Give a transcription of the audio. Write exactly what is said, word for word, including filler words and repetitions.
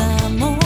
estamos.